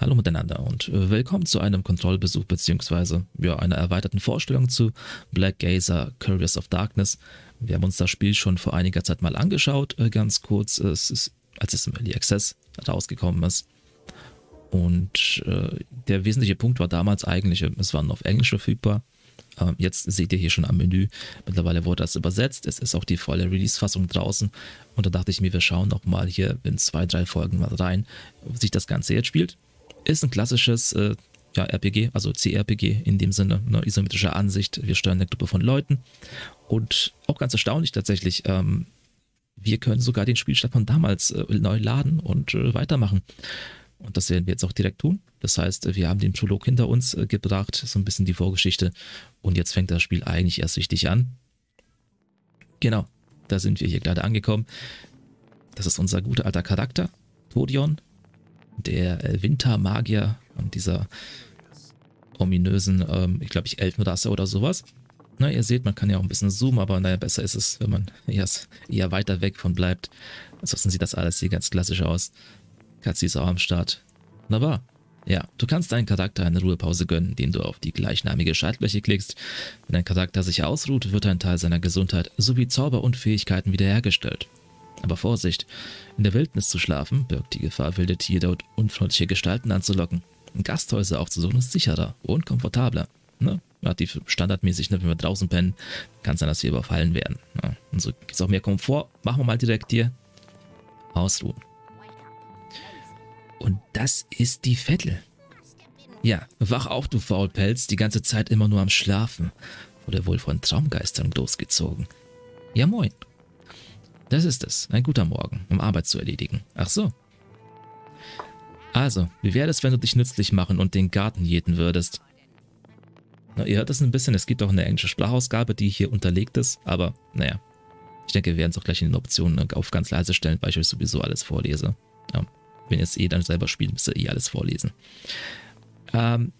Hallo miteinander und willkommen zu einem Kontrollbesuch bzw. ja, einer erweiterten Vorstellung zu Black Geyser: Couriers of Darkness. Wir haben uns das Spiel schon vor einiger Zeit mal angeschaut, ganz kurz, als es im Early Access rausgekommen ist. Und der wesentliche Punkt war damals eigentlich, es war nur auf Englisch verfügbar. Jetzt seht ihr hier schon am Menü, mittlerweile wurde das übersetzt, es ist auch die volle Release-Fassung draußen und da dachte ich mir, wir schauen nochmal hier in 2, 3 Folgen mal rein, wie sich das Ganze jetzt spielt. Ist ein klassisches ja, RPG, also CRPG in dem Sinne, eine isometrische Ansicht. Wir steuern eine Gruppe von Leuten und auch ganz erstaunlich tatsächlich, wir können sogar den Spielstand von damals neu laden und weitermachen. Und das werden wir jetzt auch direkt tun. Das heißt, wir haben den Prolog hinter uns gebracht, so ein bisschen die Vorgeschichte. Und jetzt fängt das Spiel eigentlich erst richtig an. Genau, da sind wir hier gerade angekommen. Das ist unser guter alter Charakter, Tordion, der Wintermagier und dieser ominösen, ich glaube Elfenrasse oder sowas. Na, ihr seht, man kann ja auch ein bisschen zoomen, aber naja, besser ist es, wenn man eher weiter weg von bleibt. Ansonsten sieht das alles hier ganz klassisch aus. Katzi ist auch am Start. Wunderbar. Ja, du kannst deinen Charakter eine Ruhepause gönnen, indem du auf die gleichnamige Schaltfläche klickst. Wenn dein Charakter sich ausruht, wird ein Teil seiner Gesundheit sowie Zauber und Fähigkeiten wiederhergestellt. Aber Vorsicht, in der Wildnis zu schlafen birgt die Gefahr, wilde Tiere und unfreundliche Gestalten anzulocken. Gasthäuser aufzusuchen ist sicherer und komfortabler. Ne? Relativ standardmäßig, ne? Wenn wir draußen pennen, kann es sein, dass wir überfallen werden. Ja, und so gibt es auch mehr Komfort. Machen wir mal direkt hier. Ausruhen. Und das ist die Vettel. Ja, wach auf, du Faulpelz, die ganze Zeit immer nur am Schlafen. Wurde wohl von Traumgeistern losgezogen. Ja, moin. Das ist es, ein guter Morgen, um Arbeit zu erledigen. Ach so. Also, wie wäre es, wenn du dich nützlich machen und den Garten jäten würdest? Na, ihr hört das ein bisschen, es gibt auch eine englische Sprachausgabe, die hier unterlegt ist, aber naja. Ich denke, wir werden es auch gleich in den Optionen auf ganz leise stellen, weil ich euch sowieso alles vorlese. Ja. Wenn ihr es dann selber spielt, müsst ihr alles vorlesen.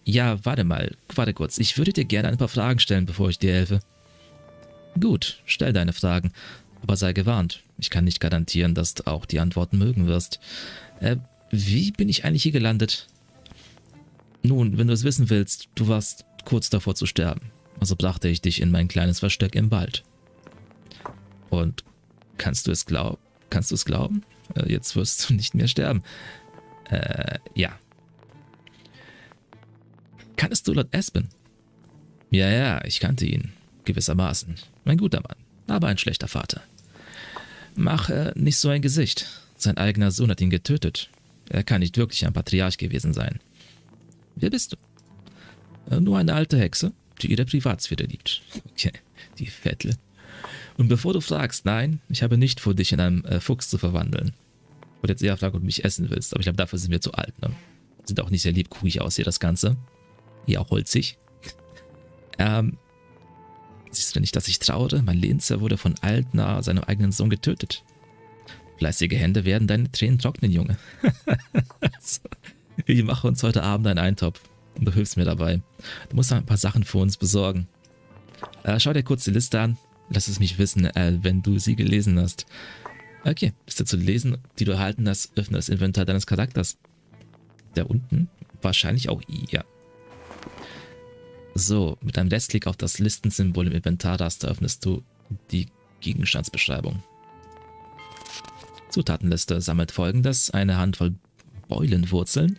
Ja, warte kurz. Ich würde dir gerne ein paar Fragen stellen, bevor ich dir helfe. Gut, stell deine Fragen. Aber sei gewarnt, ich kann nicht garantieren, dass du auch die Antworten mögen wirst. Wie bin ich eigentlich hier gelandet? Nun, wenn du es wissen willst, du warst kurz davor zu sterben. Also brachte ich dich in mein kleines Versteck im Wald. Und kannst du es glauben? Kannst du es glauben? Jetzt wirst du nicht mehr sterben. Ja. Kanntest du Lord Espen? Ja, ja, ich kannte ihn. Gewissermaßen. Ein guter Mann, aber ein schlechter Vater. Mach nicht so ein Gesicht. Sein eigener Sohn hat ihn getötet. Er kann nicht wirklich ein Patriarch gewesen sein. Wer bist du? Nur eine alte Hexe, die ihre Privatsphäre liebt. Okay, die Vettel. Und bevor du fragst, nein, ich habe nicht vor, dich in einen Fuchs zu verwandeln. Ich wollte jetzt eher fragen, ob du mich essen willst, aber ich glaube, dafür sind wir zu alt, ne? Sieht auch nicht sehr liebkuhig aus hier, das Ganze. Ja, auch holzig. Siehst du nicht, dass ich trauere? Mein Linzer wurde von Aldner, seinem eigenen Sohn, getötet. Fleißige Hände werden deine Tränen trocknen, Junge. Ich mache uns heute Abend einen Eintopf und du hilfst mir dabei. Du musst noch ein paar Sachen für uns besorgen. Schau dir kurz die Liste an. Lass es mich wissen, wenn du sie gelesen hast. Okay, Liste zu lesen, die du erhalten hast, öffne das Inventar deines Charakters. Da unten? Wahrscheinlich auch ihr. So, mit einem Rechtsklick auf das Listensymbol im Inventarraster öffnest du die Gegenstandsbeschreibung. Zutatenliste sammelt folgendes: eine Handvoll Beulenwurzeln,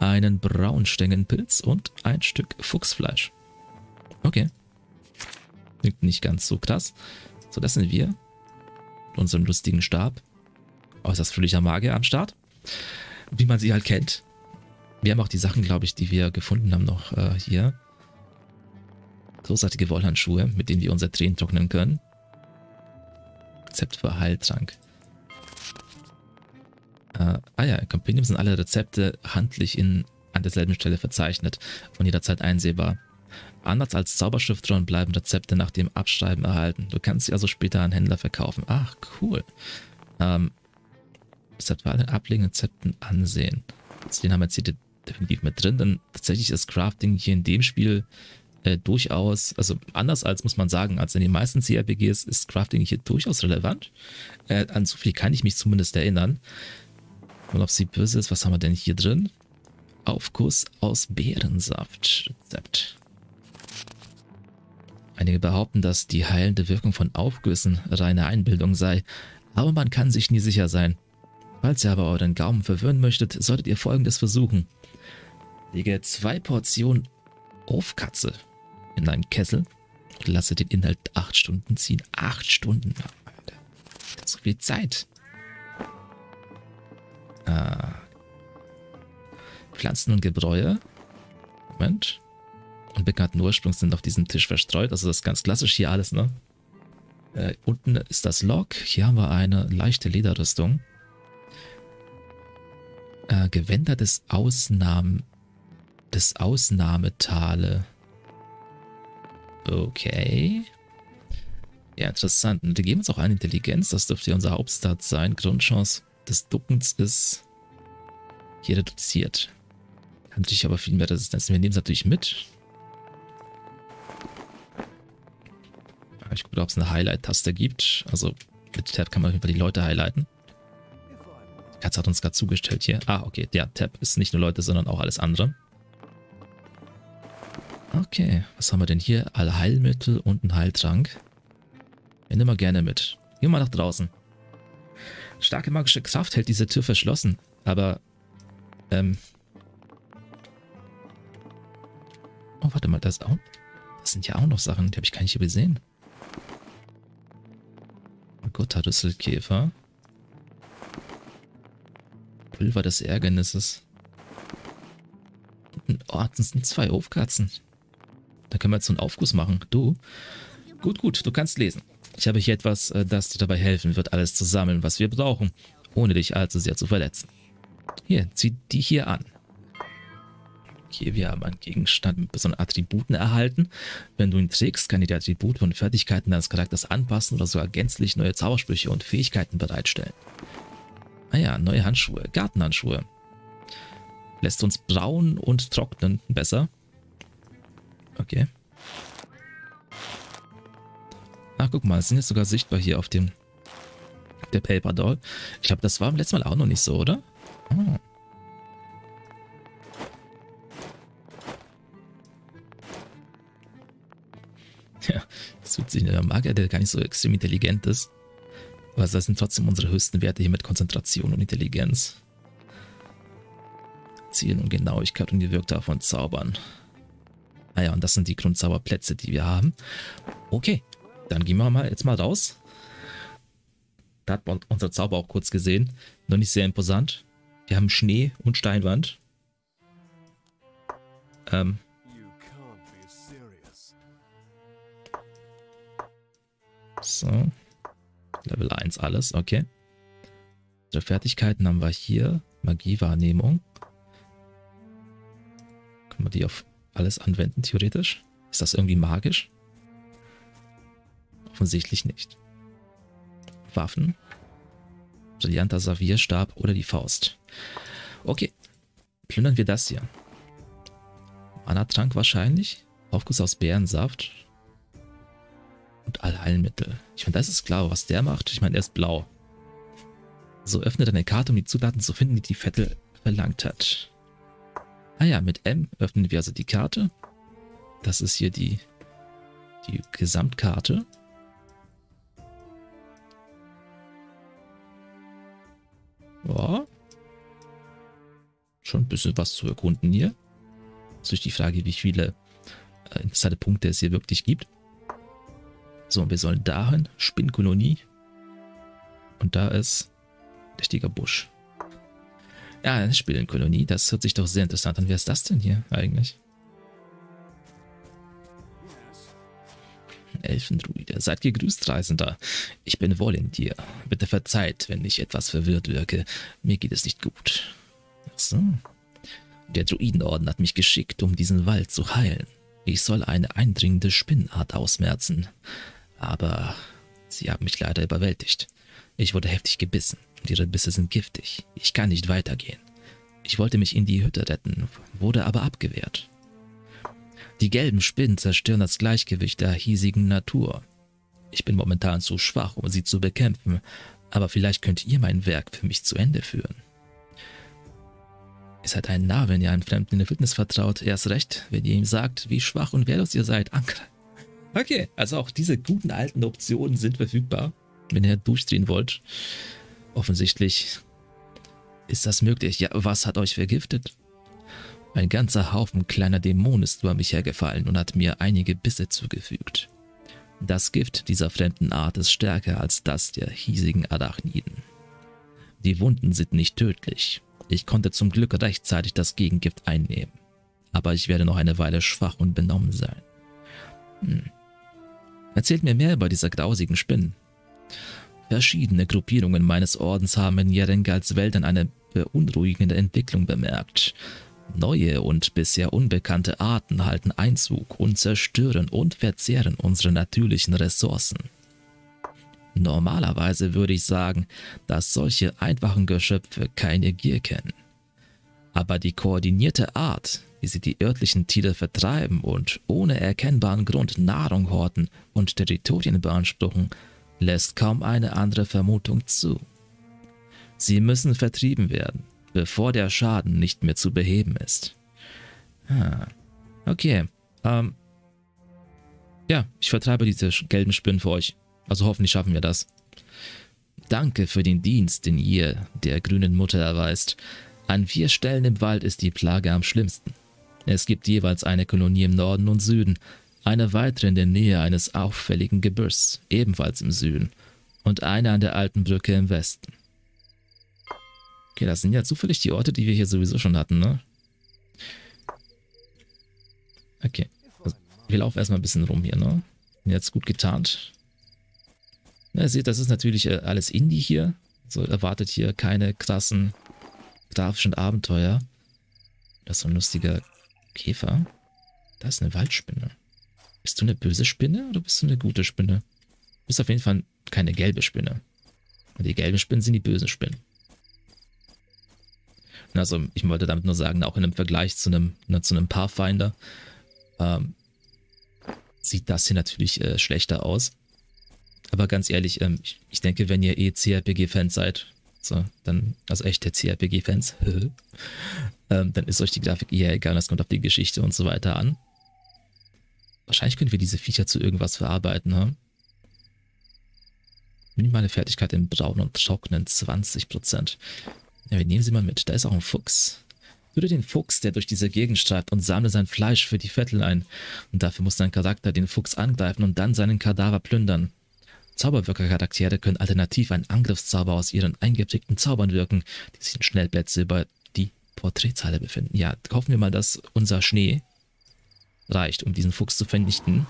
einen Braunstängenpilz und ein Stück Fuchsfleisch. Okay. Klingt nicht ganz so krass. So, das sind wir. Mit unserem lustigen Stab. Äußerst fröhlicher Magier am Start. Wie man sie halt kennt. Wir haben auch die Sachen, glaube ich, die wir gefunden haben noch hier. Großartige Wollhandschuhe, mit denen wir unsere Tränen trocknen können. Rezept für Heiltrank. In Compendium sind alle Rezepte handlich an derselben Stelle verzeichnet und jederzeit einsehbar. Anders als Zauberschriftrollen bleiben Rezepte nach dem Abschreiben erhalten. Du kannst sie also später an Händler verkaufen. Ach, cool. Rezept für alle ablegenden Rezepten ansehen. Also den haben wir jetzt hier definitiv mit drin, denn tatsächlich ist Crafting hier in dem Spiel durchaus, also anders als, muss man sagen, als in den meisten CRPGs ist Crafting hier durchaus relevant. An so viel kann ich mich zumindest erinnern. Und ob sie böse ist, was haben wir denn hier drin? Aufguss aus Beerensaft. Rezept. Einige behaupten, dass die heilende Wirkung von Aufgüssen reine Einbildung sei, aber man kann sich nie sicher sein. Falls ihr aber euren Gaumen verwöhnen möchtet, solltet ihr Folgendes versuchen. Lege 2 Portionen Ofkatze in einen Kessel und lasse den Inhalt 8 Stunden ziehen. 8 Stunden, Alter. So viel Zeit. Ah. Pflanzen und Gebräue. Moment. Und bekannten Ursprungs sind auf diesem Tisch verstreut. Also das ist ganz klassisch hier alles, ne? Unten ist das Log. Hier haben wir eine leichte Lederrüstung. Gewänder des Ausnahmetale. Okay. Ja, interessant. Und die geben uns auch eine Intelligenz. Das dürfte unser Hauptstat sein. Grundchance des Duckens ist hier reduziert. Hat natürlich aber viel mehr Resistenzen. Wir nehmen es natürlich mit. Ich gucke, ob es eine Highlight-Taste gibt. Also mit Tab kann man auf jeden Fall die Leute highlighten. Katz hat uns gerade zugestellt hier. Ah, okay. Ja, Tab ist nicht nur Leute, sondern auch alles andere. Okay. Was haben wir denn hier? Alle Heilmittel und ein Heiltrank. Wir nehmen mal gerne mit. Gehen wir mal nach draußen. Starke magische Kraft hält diese Tür verschlossen. Aber, oh, warte mal. Das, auch, das sind ja auch noch Sachen. Die habe ich gar nicht übersehen. Guter Rüsselkäfer. Pulver des Ärgernisses. Oh, das sind 2 Hofkatzen. Da können wir jetzt so einen Aufguss machen. Du? Gut, gut, du kannst lesen. Ich habe hier etwas, das dir dabei helfen wird, alles zu sammeln, was wir brauchen, ohne dich allzu sehr zu verletzen. Hier, zieh die hier an. Okay, wir haben einen Gegenstand mit besonderen Attributen erhalten. Wenn du ihn trägst, kann dir die Attribute und Fertigkeiten deines Charakters anpassen oder sogar gänzlich neue Zaubersprüche und Fähigkeiten bereitstellen. Naja, neue Handschuhe, Gartenhandschuhe. Lässt uns brauen und trocknen besser. Okay. Ach, guck mal, es sind jetzt sogar sichtbar hier auf dem der Paper Doll. Ich glaube, das war im letzten Mal auch noch nicht so, oder? Ah. Ja, das ist witzig. Der Magier, der gar nicht so extrem intelligent ist. Aber das sind trotzdem unsere höchsten Werte hier mit Konzentration und Intelligenz. Zielen und Genauigkeit und gewirkt davon Zaubern. Naja, und das sind die Grundzauberplätze, die wir haben. Okay, dann gehen wir mal jetzt mal raus. Da hat man unser Zauber auch kurz gesehen. Noch nicht sehr imposant. Wir haben Schnee und Steinwand. So. Level 1 alles, okay. Unsere Fertigkeiten haben wir hier. Magiewahrnehmung. Können wir die auf alles anwenden, theoretisch? Ist das irgendwie magisch? Offensichtlich nicht. Waffen. Brillanter Savierstab oder die Faust. Okay. Plündern wir das hier. Mana-Trank wahrscheinlich. Aufguss aus Beerensaft. Und Allheilmittel. Ich meine, das ist klar, was der macht. Ich meine, er ist blau. So, öffne deine Karte, um die Zutaten zu finden, die Vettel verlangt hat. Ah ja, mit M öffnen wir also die Karte. Das ist hier die Gesamtkarte. Ja. Schon ein bisschen was zu erkunden hier. Durch die Frage, wie viele interessante Punkte es hier wirklich gibt. So, und wir sollen dahin, Spinnkolonie. Und da ist ein richtiger Busch. Ja, eine Spinnenkolonie, das hört sich doch sehr interessant an. Wer ist das denn hier eigentlich? Ein Elfendruide. Seid gegrüßt, Reisender. Ich bin Volunteer. Bitte verzeiht, wenn ich etwas verwirrt wirke. Mir geht es nicht gut. Achso. Der Druidenorden hat mich geschickt, um diesen Wald zu heilen. Ich soll eine eindringende Spinnenart ausmerzen. Aber sie haben mich leider überwältigt. Ich wurde heftig gebissen und ihre Bisse sind giftig. Ich kann nicht weitergehen. Ich wollte mich in die Hütte retten, wurde aber abgewehrt. Die gelben Spinnen zerstören das Gleichgewicht der hiesigen Natur. Ich bin momentan zu schwach, um sie zu bekämpfen, aber vielleicht könnt ihr mein Werk für mich zu Ende führen. Ihr seid ein Narr, wenn ihr einem Fremden in der Wildnis vertraut. Erst recht, wenn ihr ihm sagt, wie schwach und wehrlos ihr seid. Angreifen. Okay, also auch diese guten alten Optionen sind verfügbar, wenn ihr durchdrehen wollt. Offensichtlich ist das möglich. Ja, was hat euch vergiftet? Ein ganzer Haufen kleiner Dämonen ist über mich hergefallen und hat mir einige Bisse zugefügt. Das Gift dieser fremden Art ist stärker als das der hiesigen Arachniden. Die Wunden sind nicht tödlich. Ich konnte zum Glück rechtzeitig das Gegengift einnehmen. Aber ich werde noch eine Weile schwach und benommen sein. Erzählt mir mehr über diese grausigen Spinnen. Verschiedene Gruppierungen meines Ordens haben in Jerengals Wäldern eine beunruhigende Entwicklung bemerkt. Neue und bisher unbekannte Arten halten Einzug und zerstören und verzehren unsere natürlichen Ressourcen. Normalerweise würde ich sagen, dass solche einfachen Geschöpfe keine Gier kennen. Aber die koordinierte Art, wie sie die örtlichen Tiere vertreiben und ohne erkennbaren Grund Nahrung horten und Territorien beanspruchen, lässt kaum eine andere Vermutung zu. Sie müssen vertrieben werden, bevor der Schaden nicht mehr zu beheben ist. Okay, ja, ich vertreibe diese gelben Spinnen für euch. Also hoffentlich schaffen wir das. Danke für den Dienst, den ihr der grünen Mutter erweist. An 4 Stellen im Wald ist die Plage am schlimmsten. Es gibt jeweils eine Kolonie im Norden und Süden, eine weitere in der Nähe eines auffälligen Gebirgs, ebenfalls im Süden, und eine an der alten Brücke im Westen. Okay, das sind ja zufällig die Orte, die wir hier sowieso schon hatten, ne? Okay, also wir laufen erstmal ein bisschen rum hier, ne? Bin jetzt gut getarnt. Ja, ihr seht, das ist natürlich alles Indie hier. So erwartet hier keine krassen grafischen Abenteuer. Das ist so ein lustiger Käfer. Da ist eine Waldspinne. Bist du eine böse Spinne oder bist du eine gute Spinne? Du bist auf jeden Fall keine gelbe Spinne. Und die gelben Spinnen sind die bösen Spinnen. Also ich wollte damit nur sagen, auch in einem Vergleich zu einem Pathfinder sieht das hier natürlich schlechter aus. Aber ganz ehrlich, ich denke, wenn ihr eh CRPG-Fans seid, so, dann, also echte CRPG-Fans, dann ist euch die Grafik eher egal, das kommt auf die Geschichte und so weiter an. Wahrscheinlich können wir diese Viecher zu irgendwas verarbeiten, ne? Minimale Fertigkeit im Brauen und Trocknen, 20%. Ja, wir nehmen sie mal mit. Da ist auch ein Fuchs. Würde den Fuchs, der durch diese Gegend streift, und sammle sein Fleisch für die Vettel ein. Und dafür muss dein Charakter den Fuchs angreifen und dann seinen Kadaver plündern. Zauberwirker-Charaktere können alternativ einen Angriffszauber aus ihren eingeprägten Zaubern wirken, die sich in Schnellplätze über die Porträtzeile befinden. Ja, hoffen wir mal, dass unser Schnee reicht, um diesen Fuchs zu vernichten.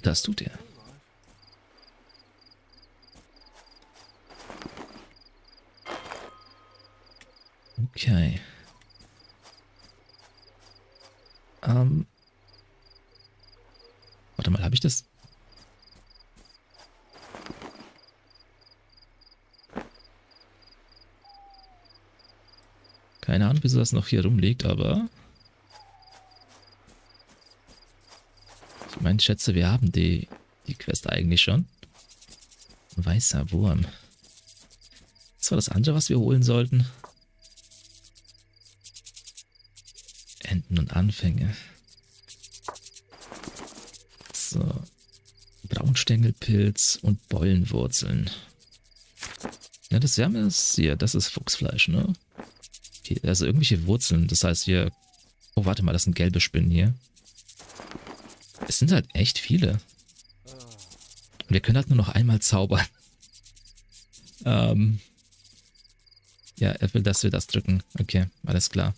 Das tut er. Okay. Warte mal, habe ich das? Keine Ahnung, wieso das noch hier rumliegt, aber... Ich meine, schätze, wir haben die Quest eigentlich schon. Weißer Wurm. Das war das andere, was wir holen sollten. Enden und Anfänge. So. Braunstängelpilz und Beulenwurzeln. Ja, das Wärme ist hier. Das ist Fuchsfleisch, ne? Okay, also irgendwelche Wurzeln. Das heißt, wir... Oh, warte mal, das sind gelbe Spinnen hier. Es sind halt echt viele. Und wir können halt nur noch einmal zaubern. Ja, er will, dass wir das drücken. Okay, alles klar.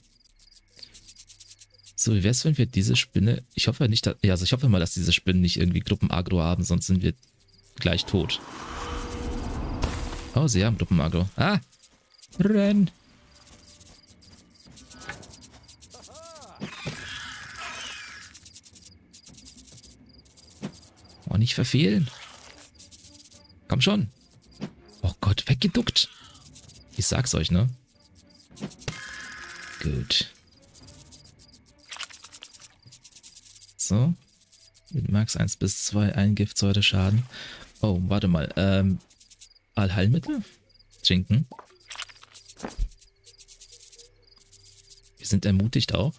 So, wie wäre es, wenn wir diese Spinne... Ich hoffe nicht, dass, ja, also ich hoffe mal, dass diese Spinnen nicht irgendwie Gruppenagro haben, sonst sind wir gleich tot. Oh, sie haben Gruppenagro. Ah! Renn! Oh, nicht verfehlen. Komm schon. Oh Gott, weggeduckt. Ich sag's euch, ne? Gut. So, mit Max 1 bis 2 ein Giftsäure-Schaden. Oh, warte mal. Allheilmittel? Trinken. Wir sind ermutigt auch.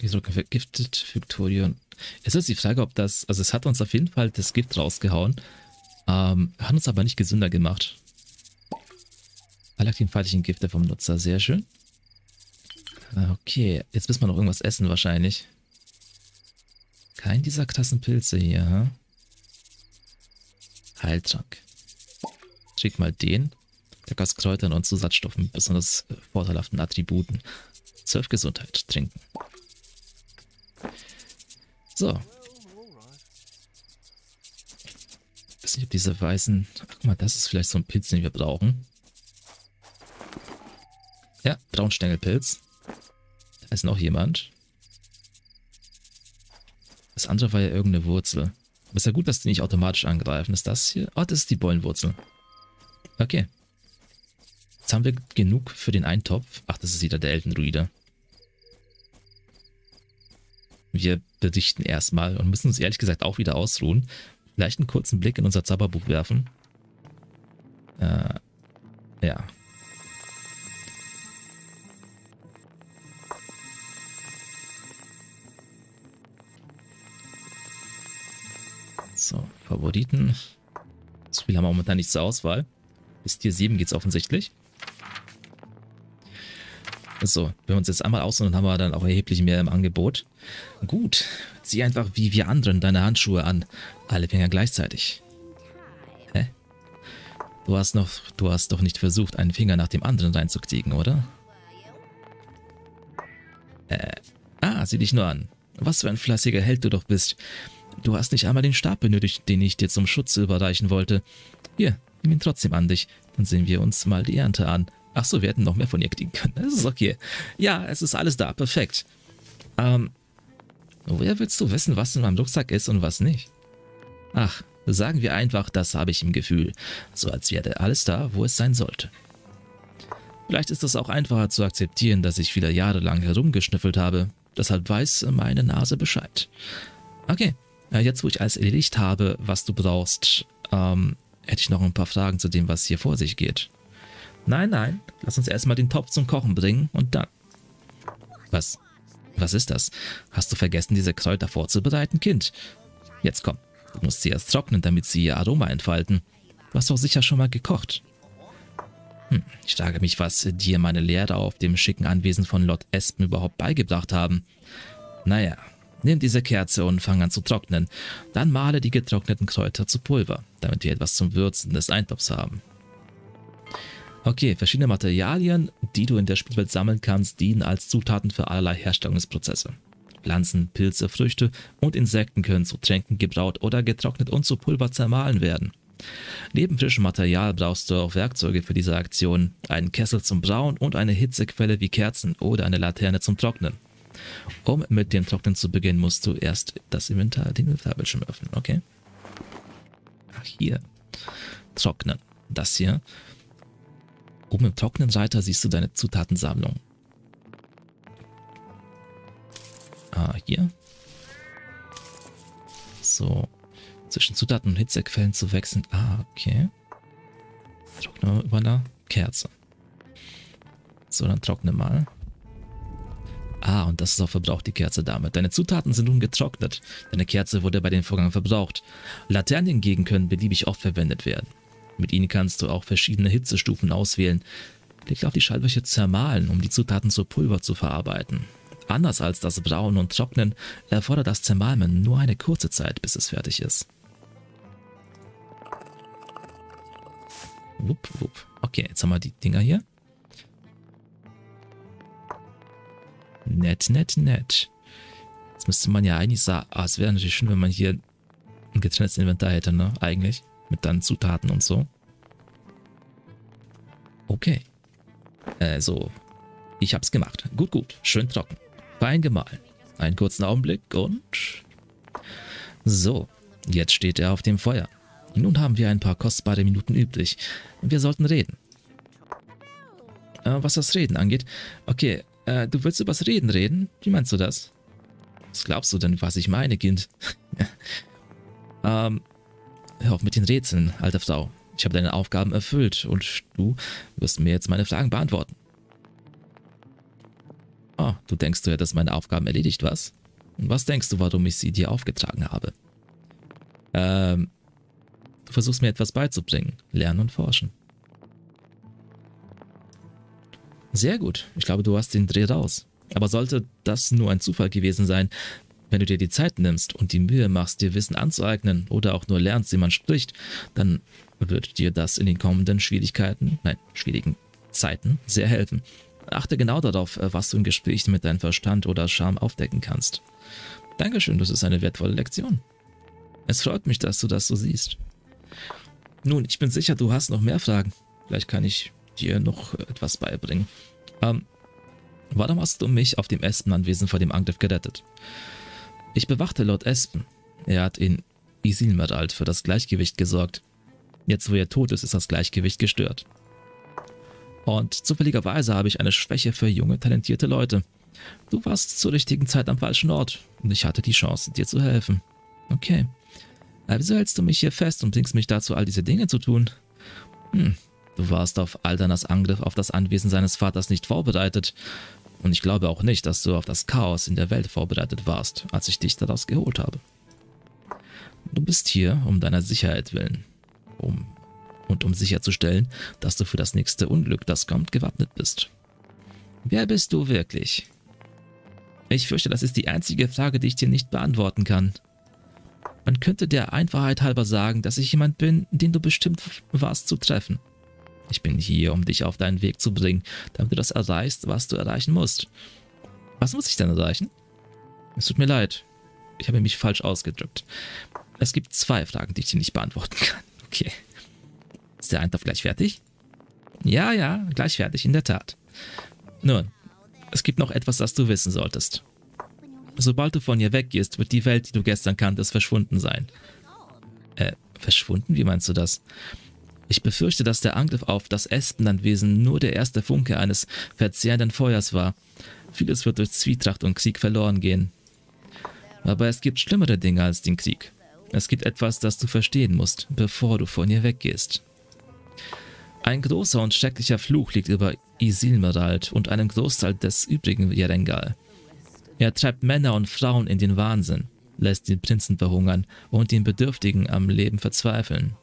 Wieso vergiftet Victorion? Es ist die Frage, ob das... Also es hat uns auf jeden Fall das Gift rausgehauen. Hat uns aber nicht gesünder gemacht. Alle aktiven feindlichen Gifte vom Nutzer. Sehr schön. Okay, jetzt müssen wir noch irgendwas essen wahrscheinlich. Kein dieser krassen Pilze hier, ha? Heiltrank. Schick mal den. Der aus Kräutern und Zusatzstoffen mit besonders vorteilhaften Attributen. 12 Gesundheit. Trinken. So. Ich weiß nicht, ob diese weißen... Ach, guck mal, das ist vielleicht so ein Pilz, den wir brauchen. Ja, Braunstängelpilz. Da ist noch jemand. Das andere war ja irgendeine Wurzel. Aber ist ja gut, dass die nicht automatisch angreifen. Ist das hier? Oh, das ist die Bollenwurzel. Okay. Jetzt haben wir genug für den Eintopf. Ach, das ist wieder der Eldenruide. Wir berichten erstmal und müssen uns ehrlich gesagt auch wieder ausruhen. Vielleicht einen kurzen Blick in unser Zauberbuch werfen. Ja. So, Favoriten. So viel haben wir momentan nicht zur Auswahl. Bis Tier 7 geht es offensichtlich. So, wenn wir uns jetzt einmal ausruhen, haben wir dann auch erheblich mehr im Angebot. Gut, zieh einfach wie wir anderen deine Handschuhe an. Alle Finger gleichzeitig. Hä? Du hast doch nicht versucht, einen Finger nach dem anderen reinzukriegen, oder? Sieh dich nur an. Was für ein fleißiger Held du doch bist. Du hast nicht einmal den Stab benötigt, den ich dir zum Schutz überreichen wollte. Hier, nimm ihn trotzdem an dich. Dann sehen wir uns mal die Ernte an. Ach so, wir hätten noch mehr von ihr kriegen können. Das ist okay. Ja, es ist alles da. Perfekt. Woher willst du wissen, was in meinem Rucksack ist und was nicht? Ach, sagen wir einfach, das habe ich im Gefühl. So als wäre alles da, wo es sein sollte. Vielleicht ist es auch einfacher zu akzeptieren, dass ich viele Jahre lang herumgeschnüffelt habe. Deshalb weiß meine Nase Bescheid. Okay. Jetzt, wo ich alles erledigt habe, was du brauchst, hätte ich noch ein paar Fragen zu dem, was hier vor sich geht. Nein, lass uns erstmal den Topf zum Kochen bringen und dann... Was? Was ist das? Hast du vergessen, diese Kräuter vorzubereiten, Kind? Jetzt komm, du musst sie erst trocknen, damit sie ihr Aroma entfalten. Du hast doch sicher schon mal gekocht. Ich frage mich, was dir meine Lehrer auf dem schicken Anwesen von Lord Espen überhaupt beigebracht haben. Naja... Nimm diese Kerze und fang an zu trocknen. Dann male die getrockneten Kräuter zu Pulver, damit wir etwas zum Würzen des Eintopfs haben. Okay, verschiedene Materialien, die du in der Spielwelt sammeln kannst, dienen als Zutaten für allerlei Herstellungsprozesse. Pflanzen, Pilze, Früchte und Insekten können zu Tränken gebraut oder getrocknet und zu Pulver zermahlen werden. Neben frischem Material brauchst du auch Werkzeuge für diese Aktion, einen Kessel zum Brauen und eine Hitzequelle wie Kerzen oder eine Laterne zum Trocknen. Um mit dem Trocknen zu beginnen, musst du erst das Inventar, den Inventarbildschirm öffnen, okay? Ach, hier. Trocknen. Das hier. Oben im Trocknen-Reiter siehst du deine Zutatensammlung. Hier. So. Zwischen Zutaten und Hitzequellen zu wechseln. Okay. Trocknen wir über einer Kerze. So, dann trockne mal. Und das ist auch verbraucht, die Kerze damit. Deine Zutaten sind nun getrocknet. Deine Kerze wurde bei dem Vorgang verbraucht. Laternen hingegen können beliebig oft verwendet werden. Mit ihnen kannst du auch verschiedene Hitzestufen auswählen. Klick auf die Schaltfläche Zermahlen, um die Zutaten zu Pulver zu verarbeiten. Anders als das Brauen und Trocknen erfordert das Zermahlen nur eine kurze Zeit, bis es fertig ist. Wupp, wupp. Okay, jetzt haben wir die Dinger hier. Nett. Jetzt müsste man ja eigentlich sagen, es wäre natürlich schön, wenn man hier ein getrenntes Inventar hätte, ne? Eigentlich. Mit dann Zutaten und so. Okay. So. Ich hab's gemacht. Gut. Schön trocken. Fein gemahlen. Einen kurzen Augenblick und... So. Jetzt steht er auf dem Feuer. Nun haben wir ein paar kostbare Minuten übrig. Wir sollten reden. Was das Reden angeht. Okay. Du willst übers Reden reden? Wie meinst du das? Was glaubst du denn, was ich meine, Kind? Hör auf mit den Rätseln, alte Frau. Ich habe deine Aufgaben erfüllt und du wirst mir jetzt meine Fragen beantworten. Ah, du denkst du ja, dass meine Aufgaben erledigt, was? Und was denkst du, warum ich sie dir aufgetragen habe? Du versuchst mir etwas beizubringen. Lernen und forschen. Sehr gut. Ich glaube, du hast den Dreh raus. Aber sollte das nur ein Zufall gewesen sein, wenn du dir die Zeit nimmst und die Mühe machst, dir Wissen anzueignen oder auch nur lernst, wie man spricht, dann wird dir das in den kommenden schwierigen Zeiten sehr helfen. Achte genau darauf, was du im Gespräch mit deinem Verstand oder Charme aufdecken kannst. Dankeschön, das ist eine wertvolle Lektion. Es freut mich, dass du das so siehst. Nun, ich bin sicher, du hast noch mehr Fragen. Vielleicht kann ich dir noch etwas beibringen. Warum hast du mich auf dem Espen-Anwesen vor dem Angriff gerettet? Ich bewachte Lord Espen. Er hat in Isilmerald für das Gleichgewicht gesorgt. Jetzt, wo er tot ist, ist das Gleichgewicht gestört. Und zufälligerweise habe ich eine Schwäche für junge, talentierte Leute. Du warst zur richtigen Zeit am falschen Ort und ich hatte die Chance, dir zu helfen. Okay. Aber wieso hältst du mich hier fest und bringst mich dazu, all diese Dinge zu tun? Du warst auf Aldners Angriff auf das Anwesen seines Vaters nicht vorbereitet. Und ich glaube auch nicht, dass du auf das Chaos in der Welt vorbereitet warst, als ich dich daraus geholt habe. Du bist hier, um deiner Sicherheit willen. Um sicherzustellen, dass du für das nächste Unglück, das kommt, gewappnet bist. Wer bist du wirklich? Ich fürchte, das ist die einzige Frage, die ich dir nicht beantworten kann. Man könnte der Einfachheit halber sagen, dass ich jemand bin, den du bestimmt warst zu treffen. Ich bin hier, um dich auf deinen Weg zu bringen, damit du das erreichst, was du erreichen musst. Was muss ich denn erreichen? Es tut mir leid. Ich habe mich falsch ausgedrückt. Es gibt zwei Fragen, die ich dir nicht beantworten kann. Okay. Ist der Eintopf gleich fertig? Ja, ja, gleich fertig, in der Tat. Nun, es gibt noch etwas, das du wissen solltest. Sobald du von hier weggehst, wird die Welt, die du gestern kanntest, verschwunden sein. Verschwunden? Wie meinst du das? Ich befürchte, dass der Angriff auf das Espenlandwesen nur der erste Funke eines verzehrenden Feuers war. Vieles wird durch Zwietracht und Krieg verloren gehen. Aber es gibt schlimmere Dinge als den Krieg. Es gibt etwas, das du verstehen musst, bevor du von hier weggehst. Ein großer und schrecklicher Fluch liegt über Isilmerald und einem Großteil des übrigen Jerengal. Er treibt Männer und Frauen in den Wahnsinn, lässt den Prinzen verhungern und den Bedürftigen am Leben verzweifeln.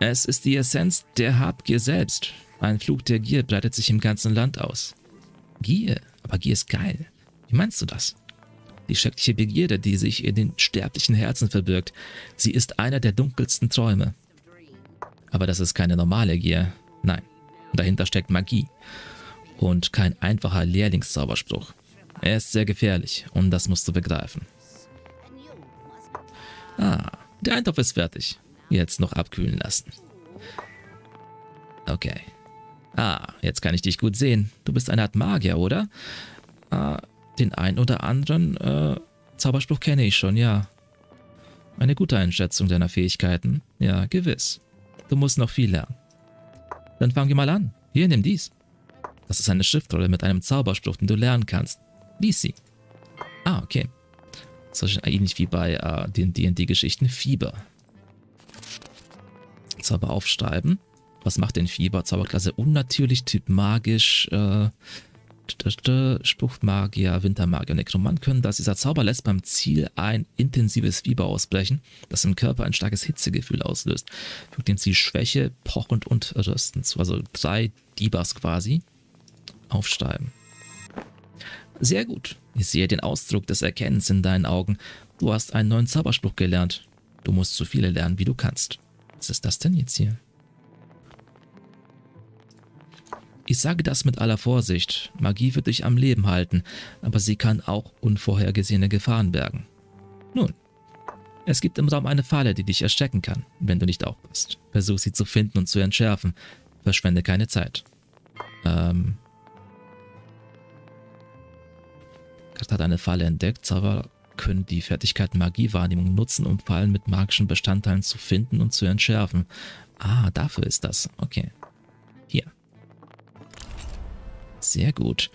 Es ist die Essenz der Habgier selbst. Ein Fluch der Gier breitet sich im ganzen Land aus. Gier? Aber Gier ist geil. Wie meinst du das? Die schreckliche Begierde, die sich in den sterblichen Herzen verbirgt. Sie ist einer der dunkelsten Träume. Aber das ist keine normale Gier. Nein, dahinter steckt Magie. Und kein einfacher Lehrlingszauberspruch. Er ist sehr gefährlich und das musst du begreifen. Ah, der Eintopf ist fertig. Jetzt noch abkühlen lassen. Okay. Ah, jetzt kann ich dich gut sehen. Du bist eine Art Magier, oder? Ah, den einen oder anderen Zauberspruch kenne ich schon, ja. Eine gute Einschätzung deiner Fähigkeiten. Ja, gewiss. Du musst noch viel lernen. Dann fangen wir mal an. Hier, nimm dies. Das ist eine Schriftrolle mit einem Zauberspruch, den du lernen kannst. Lies sie. Ah, okay. Das ist ähnlich wie bei den D&D-Geschichten. Fieber. Zauber aufschreiben. Was macht denn Fieber? Zauberklasse unnatürlich, Typ magisch, Spruchmagier, Wintermagier und Nekromant können, dass dieser Zauber lässt beim Ziel ein intensives Fieber ausbrechen, das im Körper ein starkes Hitzegefühl auslöst. Fügt dem Ziel Schwäche, pochend und röstend zu. Also 3 Debuffs quasi. Aufschreiben. Sehr gut. Ich sehe den Ausdruck des Erkennens in deinen Augen. Du hast einen neuen Zauberspruch gelernt. Du musst so viele lernen, wie du kannst. Was ist das denn jetzt hier? Ich sage das mit aller Vorsicht. Magie wird dich am Leben halten, aber sie kann auch unvorhergesehene Gefahren bergen. Nun, es gibt im Raum eine Falle, die dich erschrecken kann, wenn du nicht aufpasst. Versuch sie zu finden und zu entschärfen. Verschwende keine Zeit. Karte hat eine Falle entdeckt. Zauberer können die Fertigkeit Magiewahrnehmung nutzen, um Fallen mit magischen Bestandteilen zu finden und zu entschärfen. Ah, dafür ist das. Okay. Hier. Sehr gut.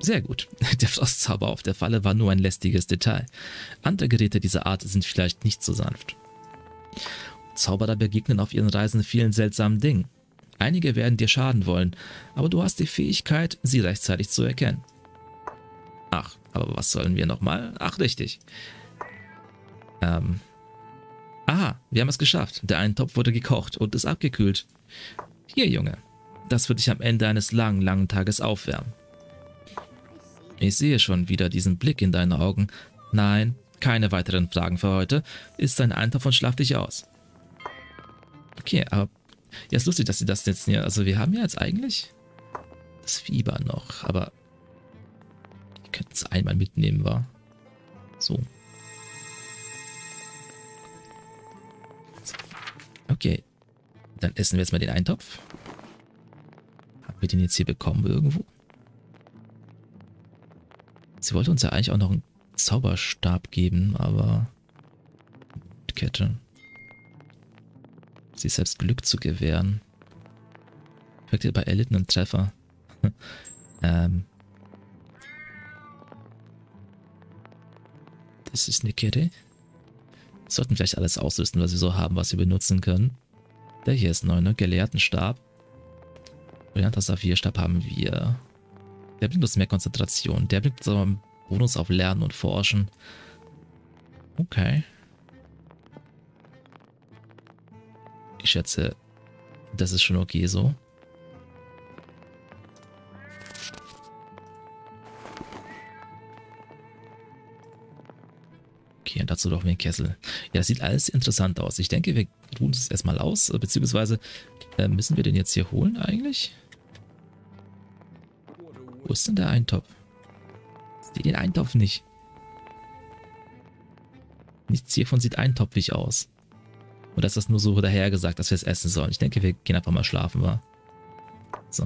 Sehr gut. Der Flosszauber auf der Falle war nur ein lästiges Detail. Andere Geräte dieser Art sind vielleicht nicht so sanft. Zauberer begegnen auf ihren Reisen vielen seltsamen Dingen. Einige werden dir schaden wollen, aber du hast die Fähigkeit, sie rechtzeitig zu erkennen. Ach, aber was sollen wir nochmal? Ach, richtig. Aha, wir haben es geschafft. Der Eintopf wurde gekocht und ist abgekühlt. Hier, Junge. Das wird dich am Ende eines langen, langen Tages aufwärmen. Ich sehe schon wieder diesen Blick in deinen Augen. Nein, keine weiteren Fragen für heute. Ist dein Eintopf und schlaf dich aus. Okay, aber... Ja, ist lustig, dass sie das jetzt... Also wir haben ja jetzt eigentlich das Fieber noch, aber... Wir könnten es einmal mitnehmen, war. So. Okay. Dann essen wir jetzt mal den Eintopf. Haben wir den jetzt hier bekommen irgendwo? Sie wollte uns ja eigentlich auch noch einen Zauberstab geben, aber... Kette. Sich selbst Glück zu gewähren. Wirkt ihr bei erlittenem Treffer? Das ist eine Kette. Wir sollten vielleicht alles ausrüsten, was wir so haben, was wir benutzen können. Der hier ist neu, ne? Gelehrtenstab. Brillanter Saphirstab haben wir. Der bringt uns mehr Konzentration. Der bringt uns aber einen Bonus auf Lernen und Forschen. Okay. Ich schätze, das ist schon okay so. Okay, und dazu noch den Kessel. Ja, das sieht alles interessant aus. Ich denke, wir ruhen es erstmal aus. Beziehungsweise, müssen wir den jetzt hier holen eigentlich? Wo ist denn der Eintopf? Ich sehe den Eintopf nicht. Nichts hiervon sieht eintopfig aus. Und das ist nur so dahergesagt, dass wir es essen sollen. Ich denke, wir gehen einfach mal schlafen, wa? So.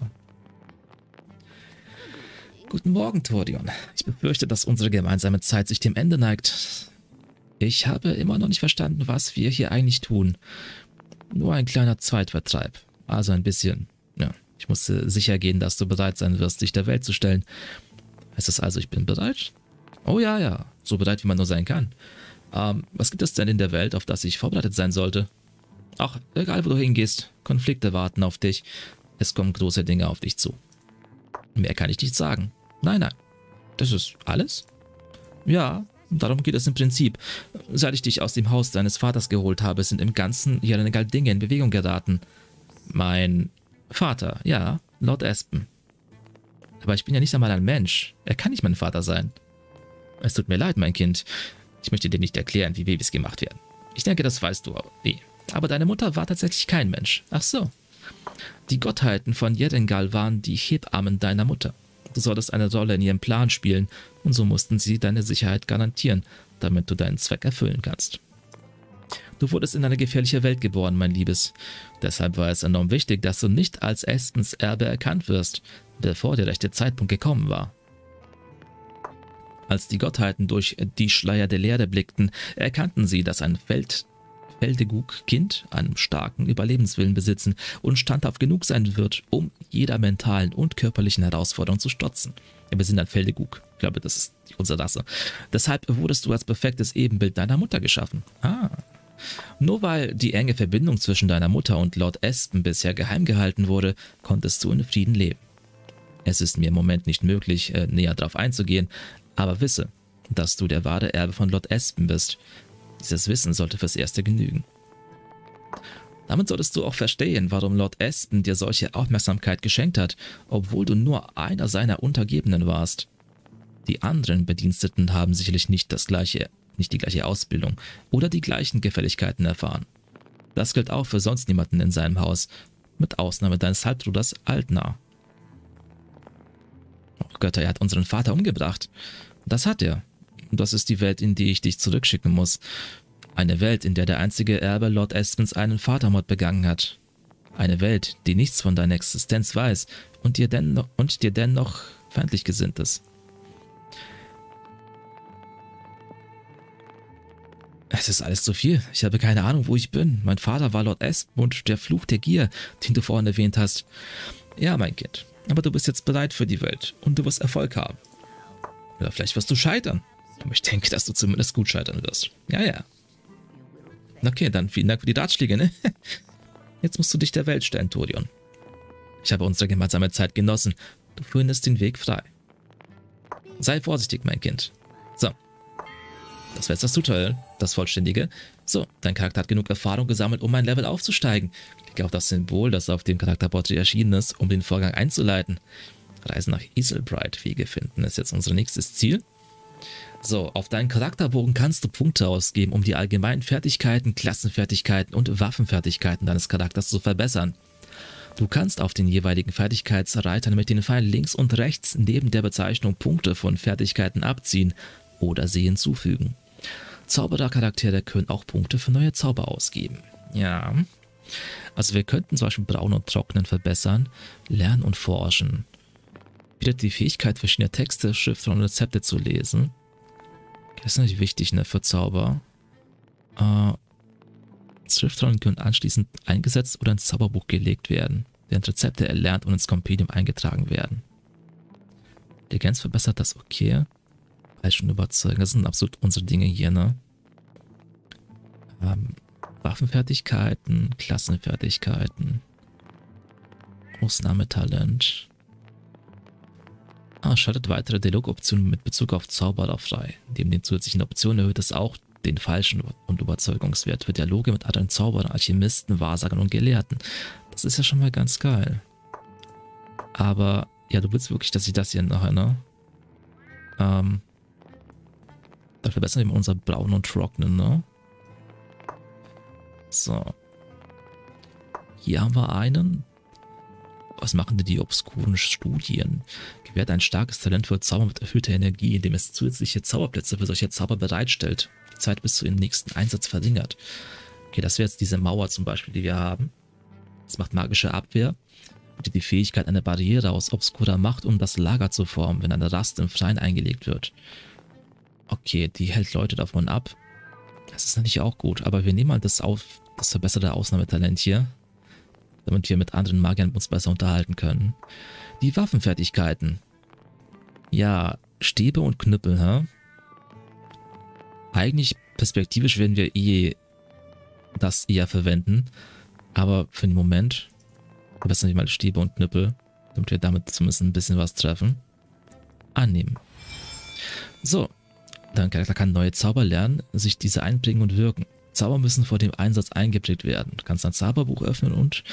Guten Morgen, Tordion. Ich befürchte, dass unsere gemeinsame Zeit sich dem Ende neigt. Ich habe immer noch nicht verstanden, was wir hier eigentlich tun. Nur ein kleiner Zeitvertreib. Also ein bisschen. Ja, ich musste sicher gehen, dass du bereit sein wirst, dich der Welt zu stellen. Heißt das also, ich bin bereit? Oh ja, ja. So bereit, wie man nur sein kann. Was gibt es denn in der Welt, auf das ich vorbereitet sein sollte? Ach, egal wo du hingehst, Konflikte warten auf dich. Es kommen große Dinge auf dich zu. Mehr kann ich nicht sagen. Nein, nein. Das ist alles? Ja, darum geht es im Prinzip. Seit ich dich aus dem Haus deines Vaters geholt habe, sind im ganzen Jerengal Dinge in Bewegung geraten. Mein Vater, ja, Lord Espen. Aber ich bin ja nicht einmal ein Mensch. Er kann nicht mein Vater sein. Es tut mir leid, mein Kind. Ich möchte dir nicht erklären, wie Babys gemacht werden. Ich denke, das weißt du aber deine Mutter war tatsächlich kein Mensch. Ach so. Die Gottheiten von Jerengal waren die Hebammen deiner Mutter. Du solltest eine Rolle in ihrem Plan spielen und so mussten sie deine Sicherheit garantieren, damit du deinen Zweck erfüllen kannst. Du wurdest in eine gefährliche Welt geboren, mein Liebes. Deshalb war es enorm wichtig, dass du nicht als Espens Erbe erkannt wirst, bevor der rechte Zeitpunkt gekommen war. Als die Gottheiten durch die Schleier der Leere blickten, erkannten sie, dass ein Feldeguck-Kind einen starken Überlebenswillen besitzen und standhaft genug sein wird, um jeder mentalen und körperlichen Herausforderung zu trotzen. Ja, wir sind ein Feldeguck. Ich glaube, das ist unsere Rasse. Deshalb wurdest du als perfektes Ebenbild deiner Mutter geschaffen. Ah. Nur weil die enge Verbindung zwischen deiner Mutter und Lord Espen bisher geheim gehalten wurde, konntest du in Frieden leben. Es ist mir im Moment nicht möglich, näher darauf einzugehen, aber wisse, dass du der wahre Erbe von Lord Espen bist. Dieses Wissen sollte fürs Erste genügen. Damit solltest du auch verstehen, warum Lord Espen dir solche Aufmerksamkeit geschenkt hat, obwohl du nur einer seiner Untergebenen warst. Die anderen Bediensteten haben sicherlich nicht die gleiche Ausbildung oder die gleichen Gefälligkeiten erfahren. Das gilt auch für sonst niemanden in seinem Haus, mit Ausnahme deines Halbbruders Aldner. Oh Götter, er hat unseren Vater umgebracht. Das hat er. Das ist die Welt, in die ich dich zurückschicken muss. Eine Welt, in der der einzige Erbe Lord Espens einen Vatermord begangen hat. Eine Welt, die nichts von deiner Existenz weiß und dir dennoch feindlich gesinnt ist. Es ist alles zu viel. Ich habe keine Ahnung, wo ich bin. Mein Vater war Lord Espen und der Fluch der Gier, den du vorhin erwähnt hast. Ja, mein Kind. Aber du bist jetzt bereit für die Welt und du wirst Erfolg haben. Oder vielleicht wirst du scheitern. Aber ich denke, dass du zumindest gut scheitern wirst. Ja, ja. Okay, dann vielen Dank für die Ratschläge, ne? Jetzt musst du dich der Welt stellen, Tordion. Ich habe unsere gemeinsame Zeit genossen. Du findest den Weg frei. Sei vorsichtig, mein Kind. So. Das wäre jetzt das Tutorial, das Vollständige. So, dein Charakter hat genug Erfahrung gesammelt, um ein Level aufzusteigen. Klicke auf das Symbol, das auf dem Charakterporträt erschienen ist, um den Vorgang einzuleiten. Reise nach Islebright. Wege finden ist jetzt unser nächstes Ziel. So, auf deinen Charakterbogen kannst du Punkte ausgeben, um die allgemeinen Fertigkeiten, Klassenfertigkeiten und Waffenfertigkeiten deines Charakters zu verbessern. Du kannst auf den jeweiligen Fertigkeitsreitern mit den Pfeilen links und rechts neben der Bezeichnung Punkte von Fertigkeiten abziehen oder sie hinzufügen. Zauberercharaktere können auch Punkte für neue Zauber ausgeben. Ja, also wir könnten zum Beispiel Brauen und Trocknen verbessern, Lernen und Forschen. Wieder die Fähigkeit, verschiedene Texte, Schriften und Rezepte zu lesen. Das ist natürlich wichtig, ne, für Zauber. Schriftrollen können anschließend eingesetzt oder ins Zauberbuch gelegt werden, während Rezepte erlernt und ins Kompendium eingetragen werden. Intelligenz verbessert das, okay. Falsch und überzeugen, das sind absolut unsere Dinge hier, ne? Waffenfertigkeiten, Klassenfertigkeiten, Ausnahmetalent. Ah, schaltet weitere Dialogoptionen mit Bezug auf Zauberer frei. Neben den zusätzlichen Optionen erhöht es auch den falschen und Überzeugungswert für Dialoge mit anderen Zauberern, Alchemisten, Wahrsagern und Gelehrten. Das ist ja schon mal ganz geil. Aber, ja, du willst wirklich, dass ich das hier nachher, ne? Da verbessern wir unser Brauen und Trocknen, ne? So. Hier haben wir einen. Was machen denn die obskuren Studien? Gewährt ein starkes Talent für Zauber mit erhöhter Energie, indem es zusätzliche Zauberplätze für solche Zauber bereitstellt. Die Zeit bis zu ihrem nächsten Einsatz verringert. Okay, das wäre jetzt diese Mauer zum Beispiel, die wir haben. Das macht magische Abwehr. Die Fähigkeit, eine Barriere aus obskurer Macht, um das Lager zu formen, wenn eine Rast im Freien eingelegt wird. Okay, die hält Leute davon ab. Das ist natürlich auch gut, aber wir nehmen mal das verbesserte Ausnahmetalent hier, damit wir mit anderen Magiern uns besser unterhalten können. Die Waffenfertigkeiten. Ja, Stäbe und Knüppel, hä? Eigentlich perspektivisch werden wir das eher verwenden, aber für den Moment verbessern wir mal Stäbe und Knüppel, damit wir damit zumindest ein bisschen was treffen. Annehmen. So, dein Charakter kann neue Zauber lernen, sich diese einbringen und wirken. Zauber müssen vor dem Einsatz eingeprägt werden. Du kannst ein Zauberbuch öffnen und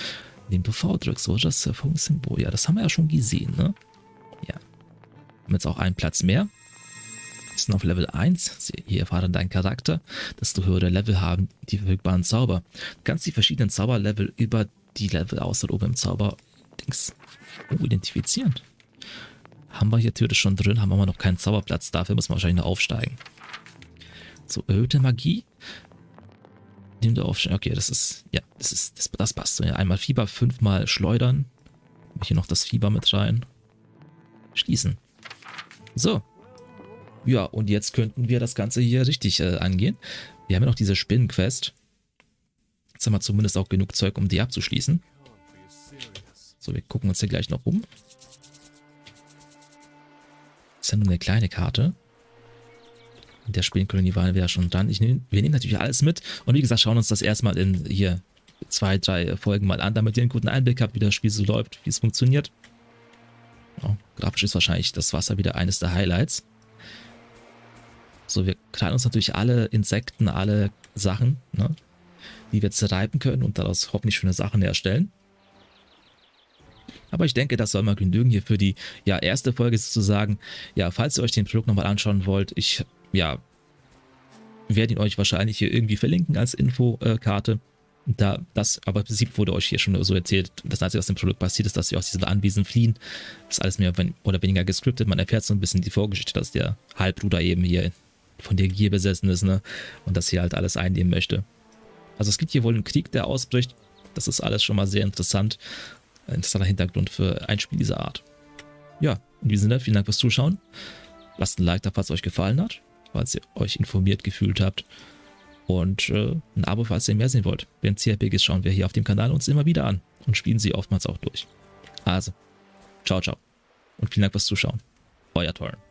indem du V drückst, so das Erfolgssymbol. Ja, das haben wir ja schon gesehen, ne? Ja. Haben jetzt auch einen Platz mehr. Wir sind auf Level 1. Hier erfahre deinen Charakter, dass du höhere Level haben, die verfügbaren Zauber. Du kannst die verschiedenen Zauberlevel über die Level aus und oben im Zauber-Dings identifizieren. Haben wir hier theoretisch schon drin, haben wir aber noch keinen Zauberplatz. Dafür muss man wahrscheinlich noch aufsteigen. So, erhöhte Magie. Nimm da aufstehen. Okay, das passt so. Ja, einmal Fieber, 5-mal schleudern. Hier noch das Fieber mit rein. Schließen. So. Ja, und jetzt könnten wir das Ganze hier richtig angehen. Wir haben ja noch diese Spinnenquest. Jetzt haben wir zumindest auch genug Zeug, um die abzuschließen. So, wir gucken uns hier gleich noch um. Das ist ja nur eine kleine Karte. In der Spinnenkolonie waren wir ja schon dran. Wir nehmen natürlich alles mit und wie gesagt, schauen uns das erstmal in hier 2, 3 Folgen mal an, damit ihr einen guten Einblick habt, wie das Spiel so läuft, wie es funktioniert. Oh, grafisch ist wahrscheinlich das Wasser wieder eines der Highlights. So, wir krallen uns natürlich alle Insekten, alle Sachen, ne, die wir zerreiben können und daraus hoffentlich schöne Sachen herstellen. Aber ich denke, das soll mal genügen hier für die erste Folge sozusagen. Ja, falls ihr euch den Produkt nochmal anschauen wollt, ich werde ihn euch wahrscheinlich hier irgendwie verlinken als Infokarte. Aber im Prinzip wurde euch hier schon so erzählt, das Einzige, was dem Produkt passiert ist, dass wir aus diesem Anwesen fliehen. Das ist alles mehr oder weniger gescriptet. Man erfährt so ein bisschen die Vorgeschichte, dass der Halbbruder eben hier von der Gier besessen ist, ne? Und dass hier halt alles einnehmen möchte. Also es gibt hier wohl einen Krieg, der ausbricht. Das ist alles schon mal sehr interessant. Ein interessanter Hintergrund für ein Spiel dieser Art. Ja, in diesem Sinne, vielen Dank fürs Zuschauen. Lasst ein Like da, falls es euch gefallen hat, falls ihr euch informiert gefühlt habt. Und ein Abo, falls ihr mehr sehen wollt. Wenn CRPGs schauen wir hier auf dem Kanal uns immer wieder an und spielen sie oftmals auch durch. Also, Ciao, ciao. Und vielen Dank fürs Zuschauen. Euer Toryn.